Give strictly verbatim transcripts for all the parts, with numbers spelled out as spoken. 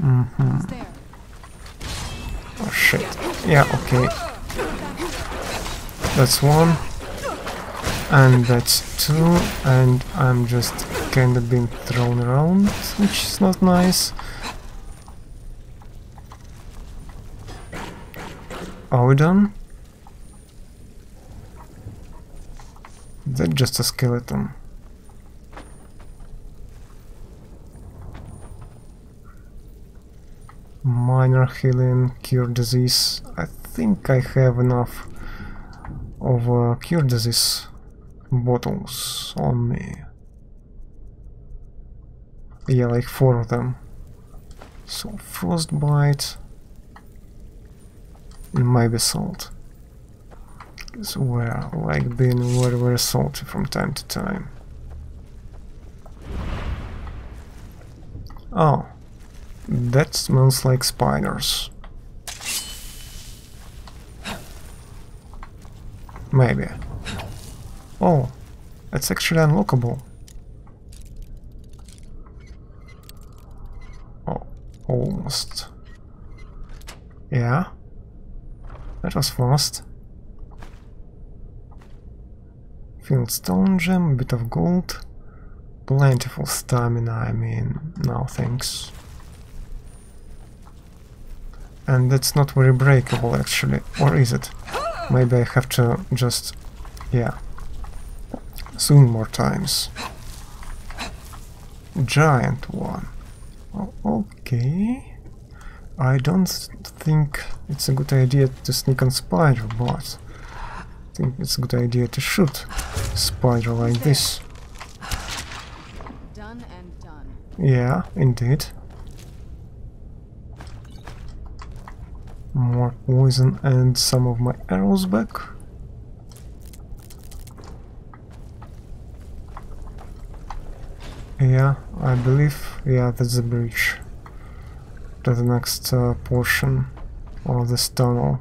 Mm-hmm. Oh shit. Yeah, okay. That's one. And that's two. And I'm just kind of being thrown around, which is not nice. Are we done? That's just a skeleton. Minor healing, cure disease. I think I have enough of uh, cure disease bottles on me. Yeah, like four of them. So frostbite. Maybe salt. So we're like being very very salty from time to time. Oh, that smells like spiders. Maybe. Oh, it's actually unlockable. Oh, almost. Yeah. That was fast. Fieldstone gem, bit of gold. Plentiful stamina, I mean, no thanks. And that's not very breakable actually, or is it? Maybe I have to just... yeah. Soon more times. Giant one. Oh, okay. I don't think it's a good idea to sneak on spider, but I think it's a good idea to shoot spider like this. Done and done. Yeah, indeed. More poison and some of my arrows back. Yeah, I believe, yeah, that's the bridge to the next uh, portion of this tunnel.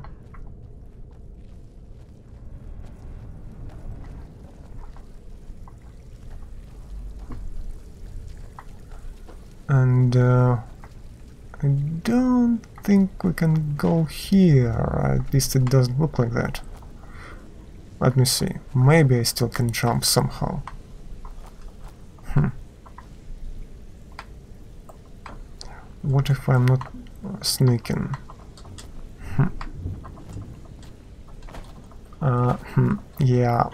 And uh, I don't think we can go here, at least it doesn't look like that. Let me see, maybe I still can jump somehow. Hmm. What if I'm not sneaking? Hmm. Uh, hmm, yeah.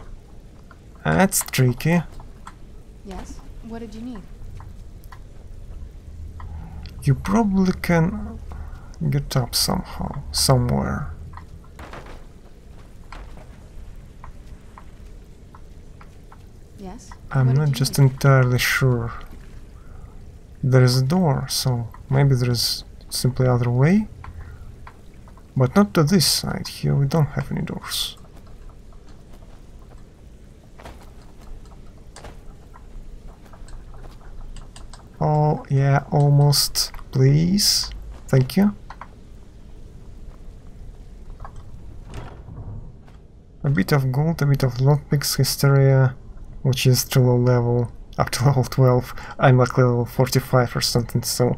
That's tricky. Yes, what did you need? You probably can get up somehow, somewhere. Yes. I'm not just entirely sure. There is a door, so maybe there is simply other way. But not to this side, here we don't have any doors. Oh, yeah, almost, please. Thank you. A bit of gold, a bit of lockpicks, hysteria, which is to low level, up to level twelve. I'm at level forty-five or something, so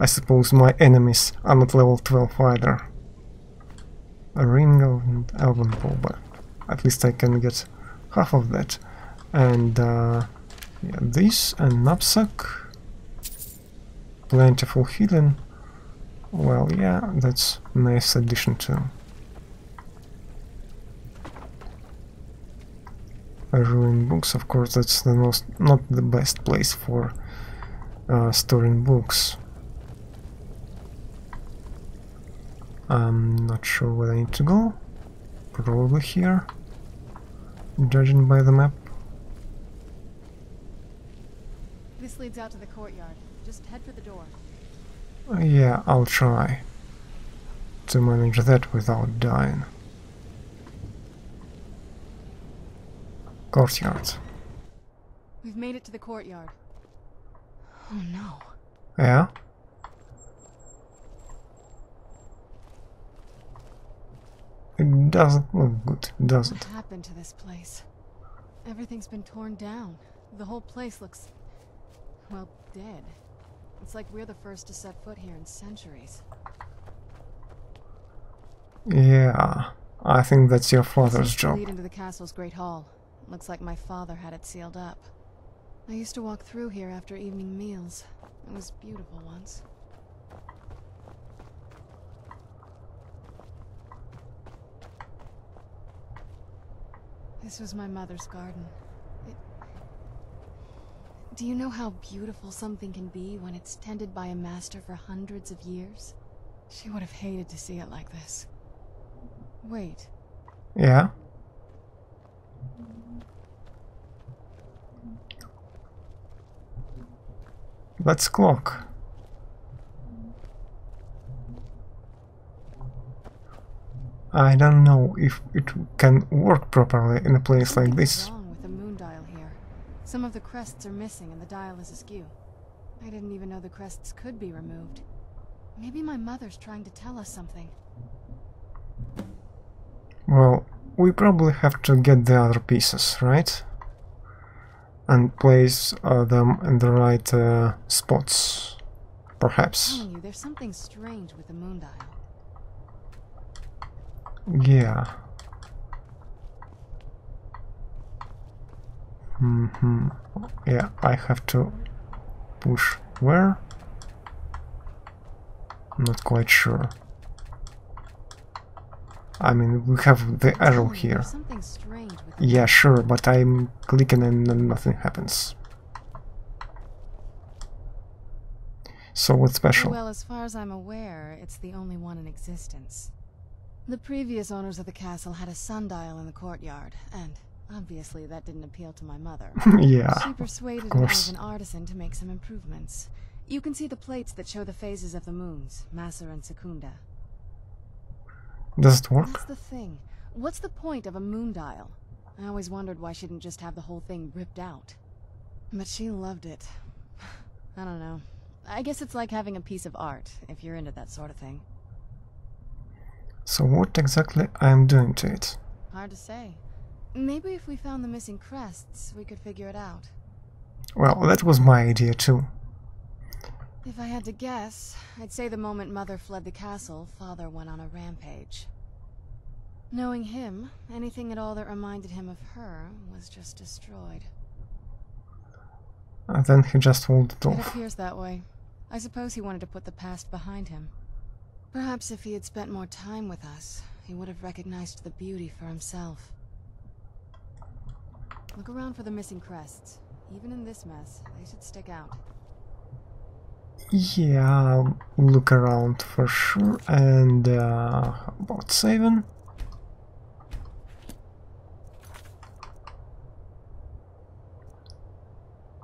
I suppose my enemies are not level twelve either. A ring of an album ball, but at least I can get half of that. And uh, yeah, this and knapsack. Plentiful healing. Well, yeah, that's a nice addition too. Ruined books, of course, that's the most, not the best place for uh, storing books. I'm not sure where I need to go. Probably here, judging by the map. This leads out to the courtyard. Just head for the door. Yeah, I'll try to manage that without dying. Courtyard. We've made it to the courtyard. Oh no. Yeah? It doesn't look good, does it? What happened to this place? Everything's been torn down. The whole place looks, well, dead. It's like we're the first to set foot here in centuries. Yeah, I think that's your father's job. Lead into the castle's great hall. Looks like my father had it sealed up. I used to walk through here after evening meals. It was beautiful once. This was my mother's garden. It... Do you know how beautiful something can be when it's tended by a master for hundreds of years? She would have hated to see it like this. Wait. Yeah? Let's clock. I don't know if it can work properly in a place like this. What's wrong with the moon dial here? Some of the crests are missing and the dial is askew. I didn't even know the crests could be removed. Maybe my mother's trying to tell us something. Well, we probably have to get the other pieces, right? And place uh, them in the right uh, spots, perhaps. I'm telling you, there's something strange with the moon dial. Yeah. Mm-hmm. Yeah, I have to push where? I'm not quite sure. I mean, we have the arrow here. Yeah, sure, but I'm clicking and nothing happens. So what's special? Well, as far as I'm aware, it's the only one in existence. The previous owners of the castle had a sundial in the courtyard, and obviously that didn't appeal to my mother. Yeah, she persuaded me as an artisan to make some improvements. You can see the plates that show the phases of the moons, Masser and Secunda. Does it work? That's the thing. What's the point of a moon dial? I always wondered why she didn't just have the whole thing ripped out. But she loved it. I don't know. I guess it's like having a piece of art, if you're into that sort of thing. So what exactly I'm doing to it? Hard to say. Maybe if we found the missing crests, we could figure it out. Well, that was my idea too. If I had to guess, I'd say the moment Mother fled the castle, Father went on a rampage. Knowing him, anything at all that reminded him of her was just destroyed. And then he just walled it off. It appears that way. I suppose he wanted to put the past behind him. Perhaps if he had spent more time with us, he would have recognized the beauty for himself. Look around for the missing crests. Even in this mess, they should stick out. Yeah, I'll look around for sure. And uh, about saving.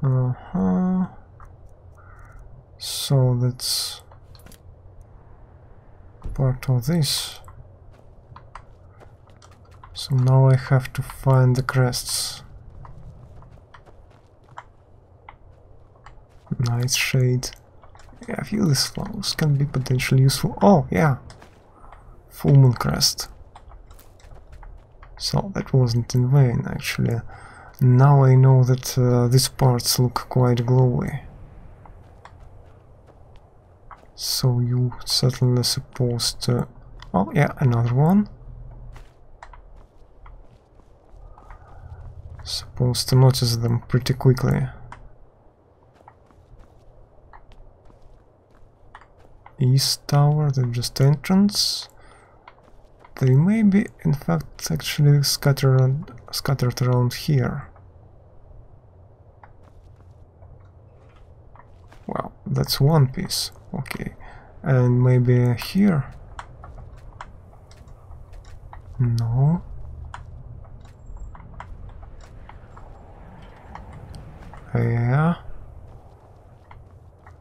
Uh-huh. So that's part of this. So now I have to find the crests. Nice shade. Yeah, a few of these flowers can be potentially useful. Oh yeah, full moon crest. So that wasn't in vain actually. Now I know that uh, these parts look quite glowy. So you certainly supposed to... Oh yeah, another one. Supposed to notice them pretty quickly. East tower, then just entrance. They may be, in fact, actually scattered, scattered around here. Well, that's one piece. Okay, and maybe here? No. Yeah.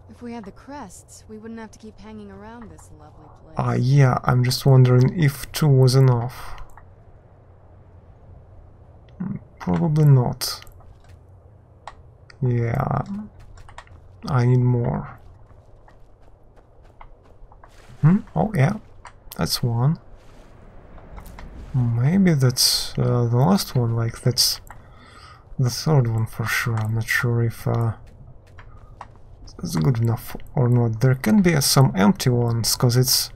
If we had the crests, we wouldn't have to keep hanging around this lovely place. Ah, uh, yeah, I'm just wondering if two was enough. Probably not. Yeah, I need more. Hmm? Oh yeah, that's one. Maybe that's uh, the last one, like that's the third one for sure. I'm not sure if uh, that's good enough or not. There can be uh, some empty ones, because it's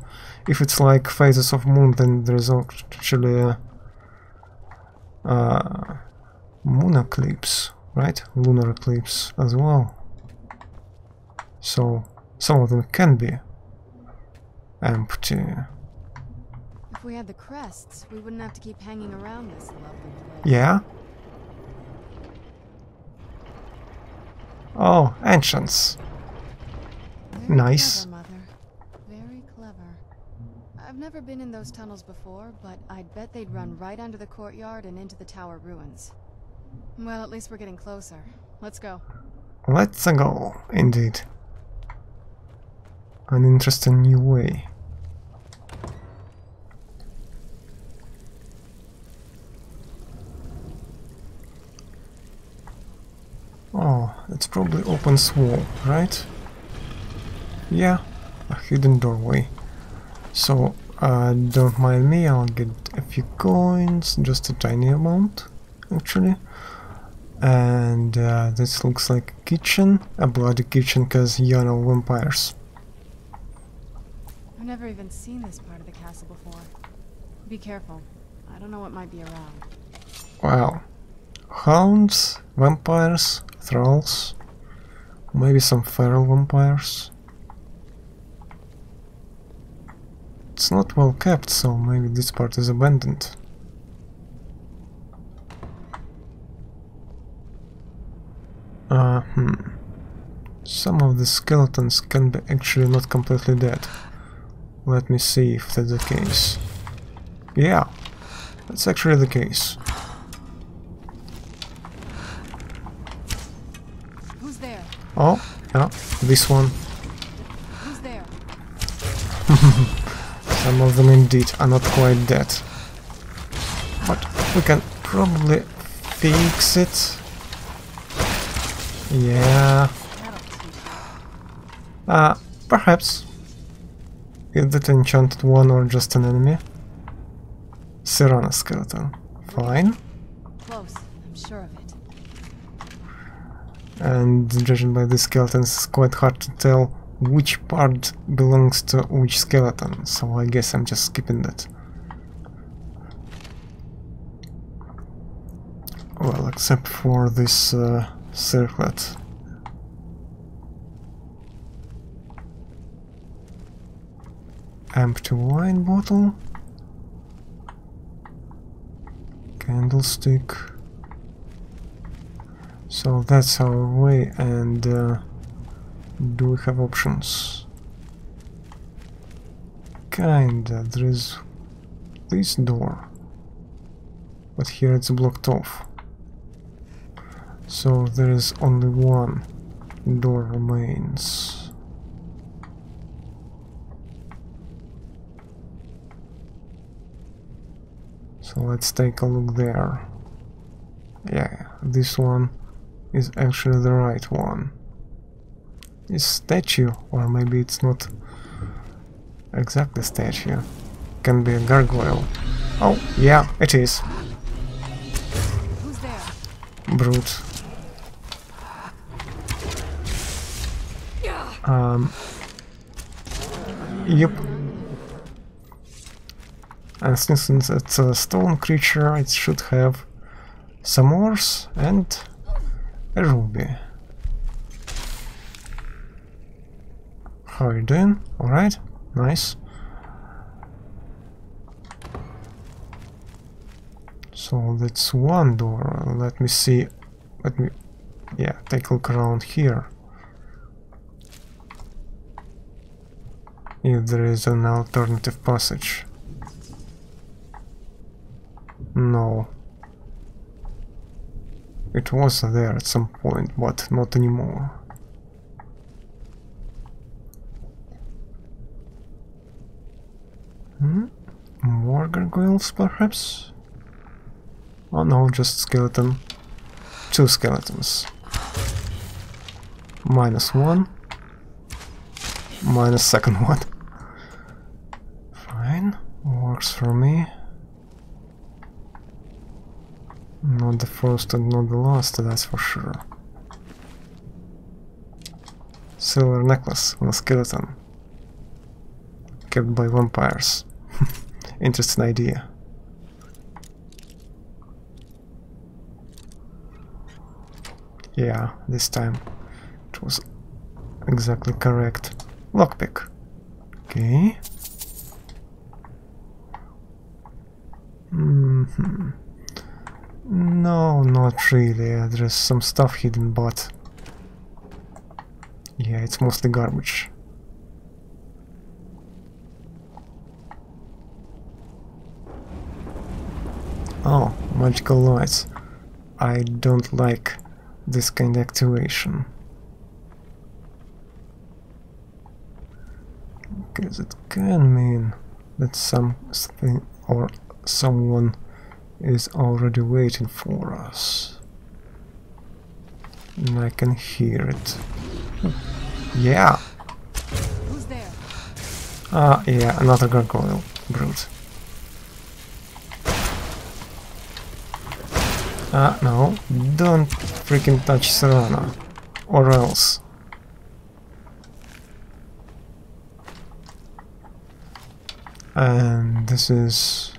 if it's like phases of moon, then there's actually a, a moon eclipse, right? Lunar eclipse as well. So some of them can be empty. If we had the crests, we wouldn't have to keep hanging around this lovely place. Yeah. Oh, ancients. Very nice. Clever, Mother. Very clever. I've never been in those tunnels before, but I'd bet they'd run right under the courtyard and into the tower ruins. Well, at least we're getting closer. Let's go. Let's go, indeed. An interesting new way. Oh, it's probably open wall, right? Yeah, a hidden doorway. So, uh, don't mind me, I'll get a few coins, just a tiny amount, actually. And uh, this looks like a kitchen, a bloody kitchen, because you know vampires. I've never even seen this part of the castle before. Be careful, I don't know what might be around. Wow. Hounds, vampires, thralls, maybe some feral vampires. It's not well kept, so maybe this part is abandoned. Uh, hmm. Some of the skeletons can be actually not completely dead. Let me see if that's the case. Yeah, that's actually the case. Who's there? Oh, yeah, this one. Who's there? Some of them indeed are not quite dead. But we can probably fix it. Yeah. Uh, perhaps. Is that an enchanted one or just an enemy? Serana skeleton. Fine. Close, I'm sure of it. And judging by the skeletons, it's quite hard to tell which part belongs to which skeleton, so I guess I'm just skipping that. Well, except for this uh, circlet. Empty wine bottle, candlestick. So that's our way, and uh, do we have options? Kinda, there is this door, but here it's blocked off. So there is only one door remains. So let's take a look there. Yeah, this one is actually the right one. It's statue, or maybe it's not exactly statue. Can be a gargoyle. Oh, yeah, it is. Who's there? Brute. Um. Yep. And since it's a stone creature, it should have some ores and a ruby. How are you doing? Alright, nice. So that's one door. Let me see. Let me, yeah, take a look around here. If there is an alternative passage. No. It was there at some point, but not anymore. Hmm? More gargoyles, perhaps? Oh no, just skeleton. Two skeletons. Minus one. Minus second one. Fine. Works for me. Not the first and not the last, that's for sure. Silver necklace on a skeleton. Kept by vampires. Interesting idea. Yeah, this time it was exactly correct. Lockpick. Okay. Mm-hmm. No, not really. There's some stuff hidden, but yeah, it's mostly garbage. Oh, magical lights. I don't like this kind of activation. Because it can mean that something or someone is already waiting for us. And I can hear it. Yeah! Who's there? Ah, yeah, another gargoyle. Groot. Ah, no. Don't freaking touch Serana. Or else. And this is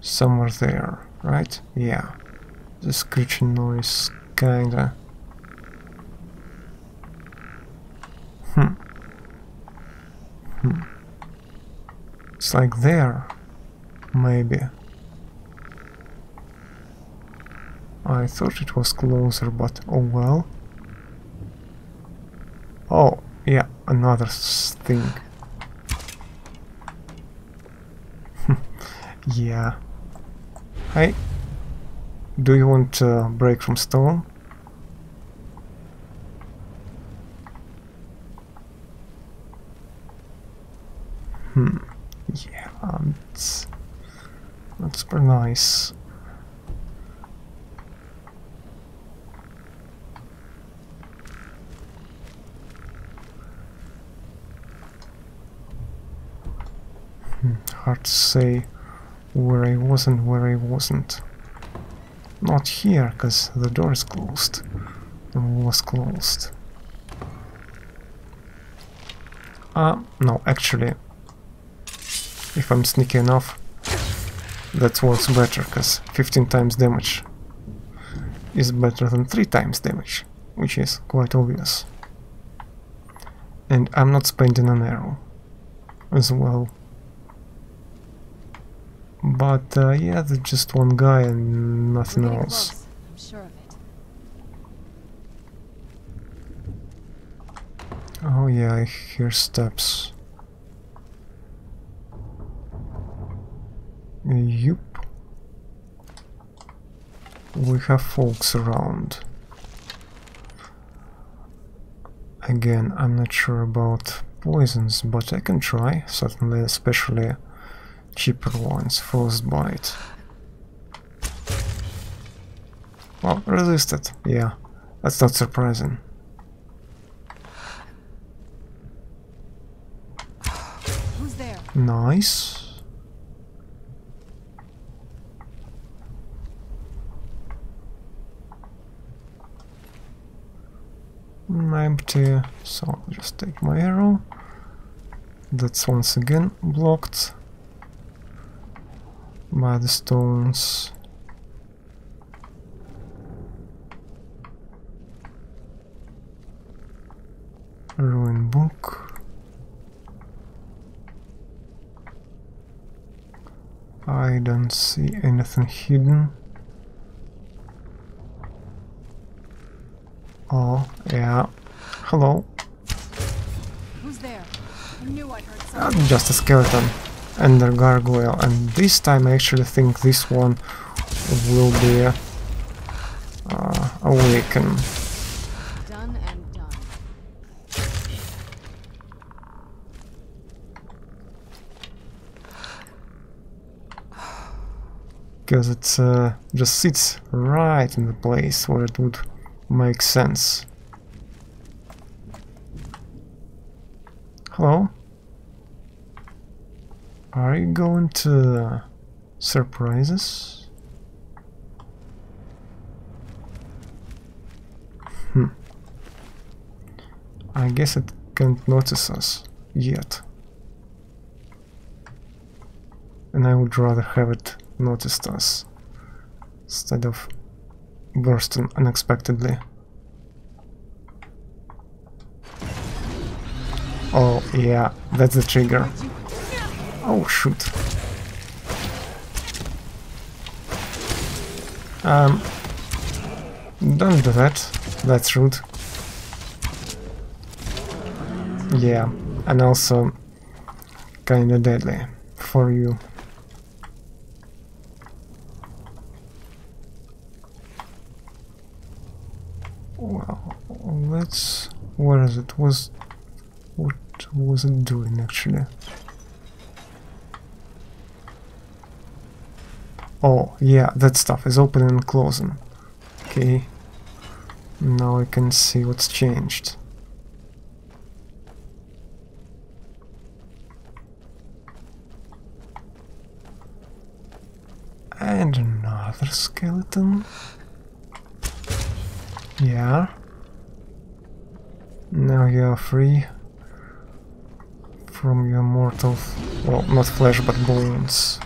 somewhere there, right? Yeah. The screeching noise, kinda. Hmm. Hmm. It's like there, maybe. I thought it was closer, but oh well. Oh, yeah, another thing. Yeah. Hey, do you want a break from stone? Hmm. Yeah, um, it's not super nice. Hmm, hard to say where I was and where I wasn't. Not here, because the door is closed. Was closed. Ah, uh, no, actually, if I'm sneaky enough, that works better, because fifteen times damage is better than three times damage, which is quite obvious. And I'm not spending an arrow as well. But uh, yeah, there's just one guy and nothing else. I'm sure of it. Oh yeah, I hear steps. Yup. We have folks around. Again, I'm not sure about poisons, but I can try, certainly, especially cheaper ones. Frostbite. Well, resisted. Yeah, that's not surprising. Who's there? Nice. Empty. So I'll just take my arrow. That's once again blocked by the stones. Ruin book. I don't see anything hidden. Oh, yeah. Hello. Who's there? I knew I heard something. Ah, just a skeleton. And their gargoyle, and this time I actually think this one will be uh, awakened. Done and done. Because it uh, just sits right in the place where it would make sense. Hello? Are you going to surprise us? Hmm. I guess it can't notice us yet. And I would rather have it noticed us instead of bursting unexpectedly. Oh yeah, that's the trigger. Oh shoot. Um, don't do that, that's rude. Yeah, and also kinda deadly for you. Well, let's... where is it? Was... what was it doing actually? Oh, yeah, that stuff is opening and closing. Okay. Now I can see what's changed. And another skeleton. Yeah. Now you are free from your mortal... f well, not flesh, but bones.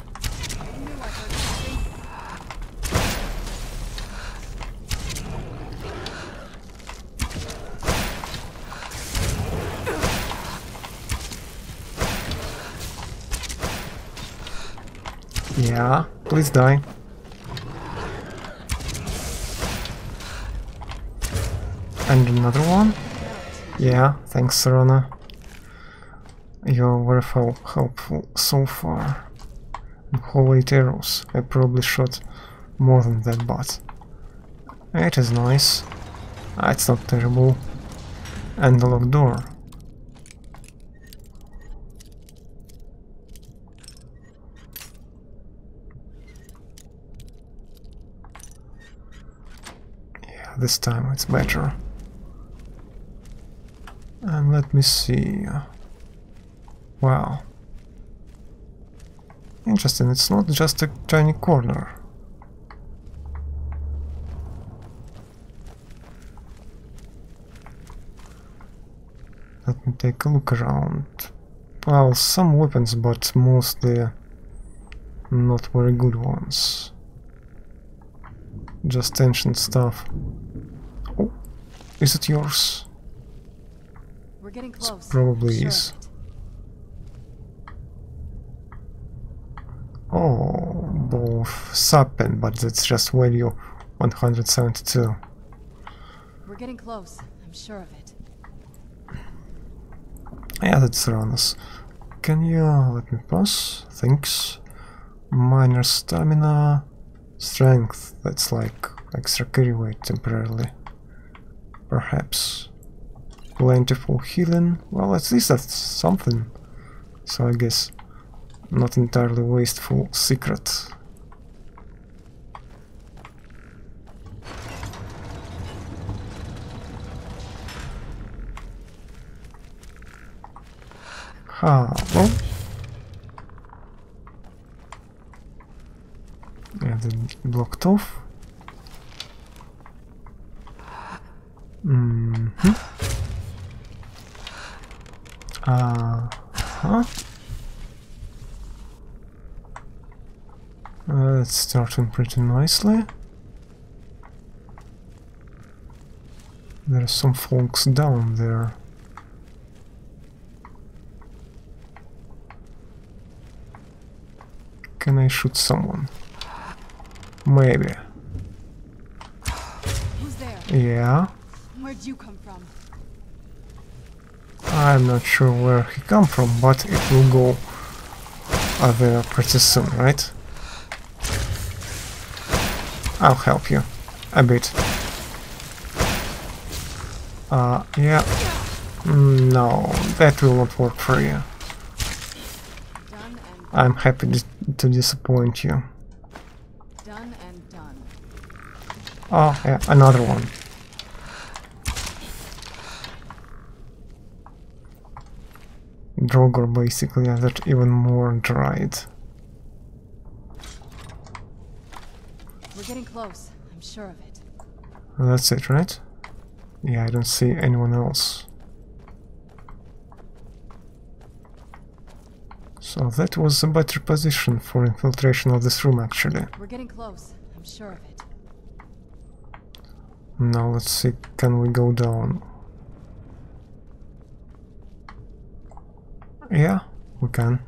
Yeah, please die. And another one? Yeah, thanks Serana. You're very helpful so far. Whole eight arrows. I probably shot more than that, but... it is nice. It's not terrible. And the locked door. This time it's better. And let me see. Wow. Interesting, it's not just a tiny corner. Let me take a look around. Well, some weapons, but mostly not very good ones. Just ancient stuff. Oh, is it yours? We're getting close. It probably sure. is. Oh, both sapin, but that's just value one hundred seventy-two. We're getting close. I'm sure of it. Yeah, that's Serana's. Can you let me pass? Thanks. Minor stamina, strength. That's like extra carry weight temporarily. Perhaps. Plentiful healing. Well, at least that's something. So I guess not entirely wasteful secret. Ha, well. And then blocked off. Mm-hmm. Uh-huh. Uh, it's starting pretty nicely. There are some folks down there. Can I shoot someone? Maybe. Who's there? Yeah. Where'd you come from? I'm not sure where he come from, but it will go there pretty soon, right? I'll help you a bit. Uh, yeah. No, that will not work for you. I'm happy to disappoint you. Oh, yeah, another one. Drogor basically, and that even more dried. We're getting close, I'm sure of it. That's it, right? Yeah, I don't see anyone else. So that was a better position for infiltration of this room, actually. We're getting close. I'm sure of it. Now let's see, can we go down? Yeah, we can.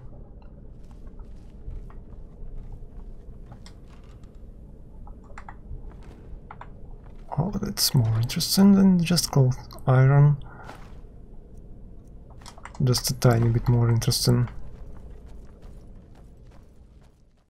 Oh, that's more interesting than just cloth. Iron. Just a tiny bit more interesting.